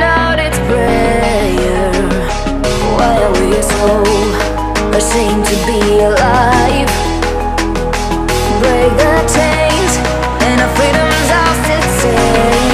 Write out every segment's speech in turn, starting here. out its prayer. Why are we so ashamed to be alive? Break the chains and our freedom's ours to take.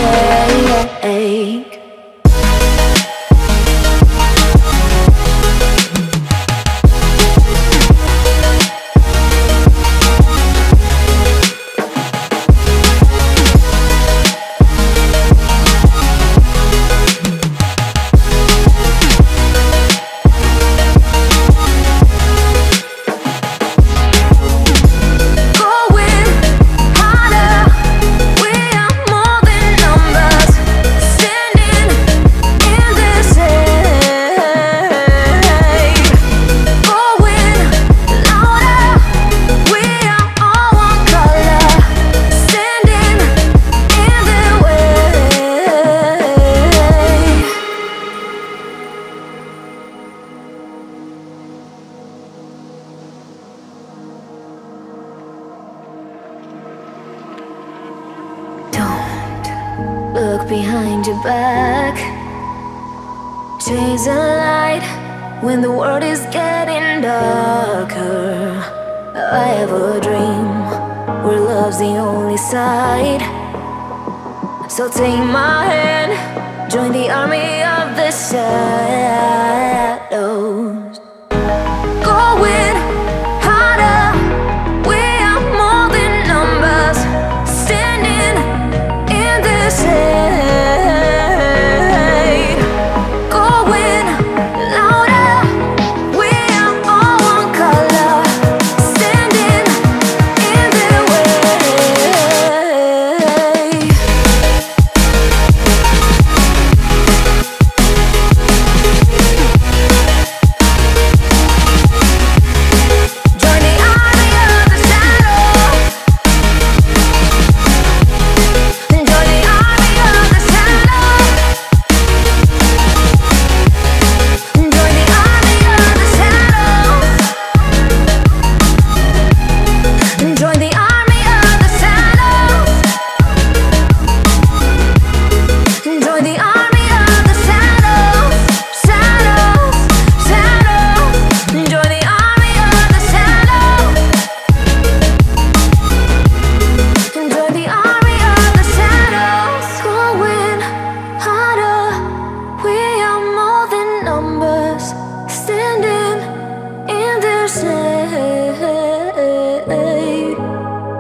Look behind your back. Chase a light when the world is getting darker. I have a dream where love's the only side. So take my hand, join the army of the shadows.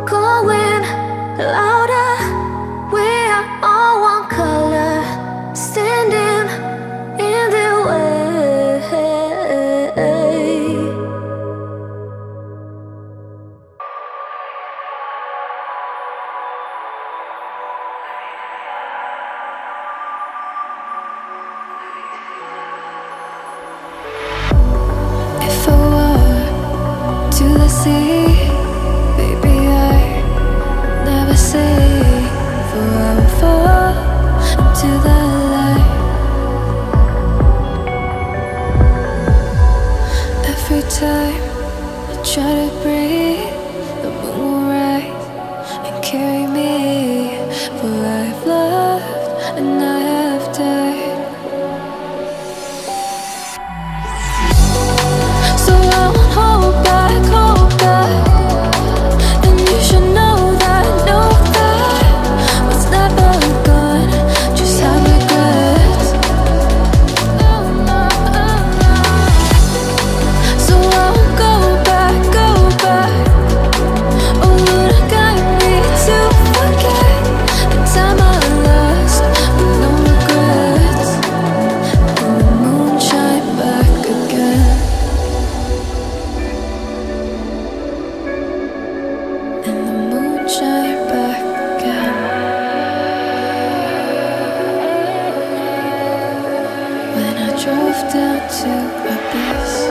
Going harder, we are more than numbers. Standing in this Drove down to abyss.